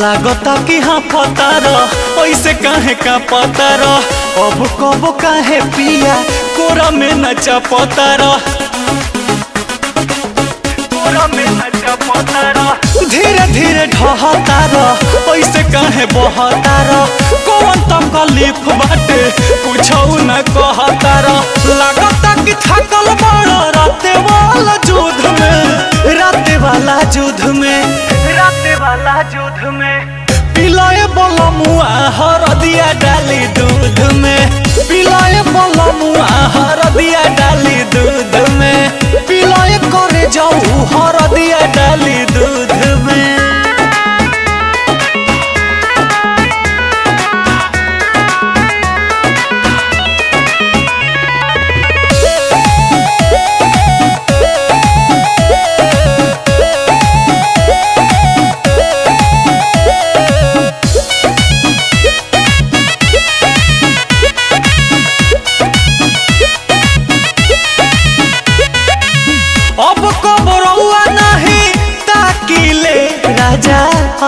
लागता कि हाँ पतारो ऐसे काहे का पतारो अब कब काहे पिया कोरा में नचा पतारो धीरे धीरे ढहतारो ऐसे काहे बहतारो कौन तकलीफ बाटे पूछो न कहतारो लागता कि थकल बड़ा राते वाला युद्ध में राते वाला युद्ध में पिला ए बलमुआ हरदिया डाली दूध में पिला ए बलमुआ हरदिया डाली दूध में पिला ए करे जाऊ हरदिया डाली दूध में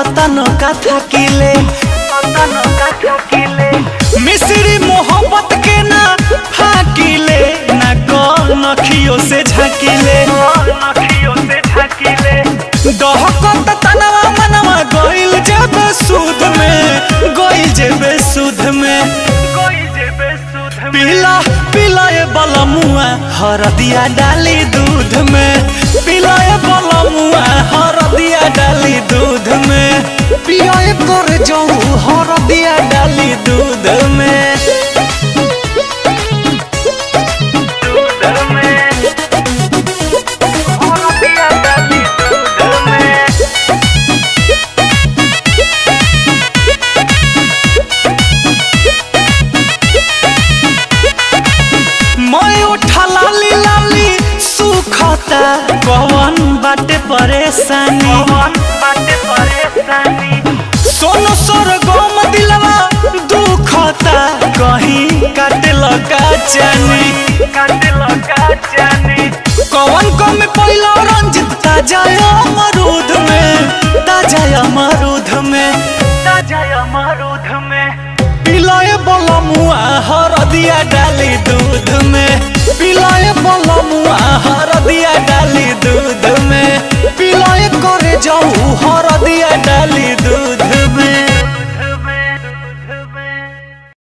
अतनो का थकिले मिसरी मोहब्बत के ना फाकिले ना कौन अखियों से झकिले दहकत तनवा मनवा गोइल जेबे सूद में पिला ए बलमुआ हरदिया डाली दूध में पिला ए बलमुआ हरदिया डाली दूध में पिया कर जाऊ हरदिया डाली दूध में परेशानी सोनू सरगम दिलवा दुखता कहीं काटे लगा जानी कौन कम पहला रंजित ताजा मरूद में पिला ए बलमुआ हरदिया डाली दूध में पिला ए बलमुआ हर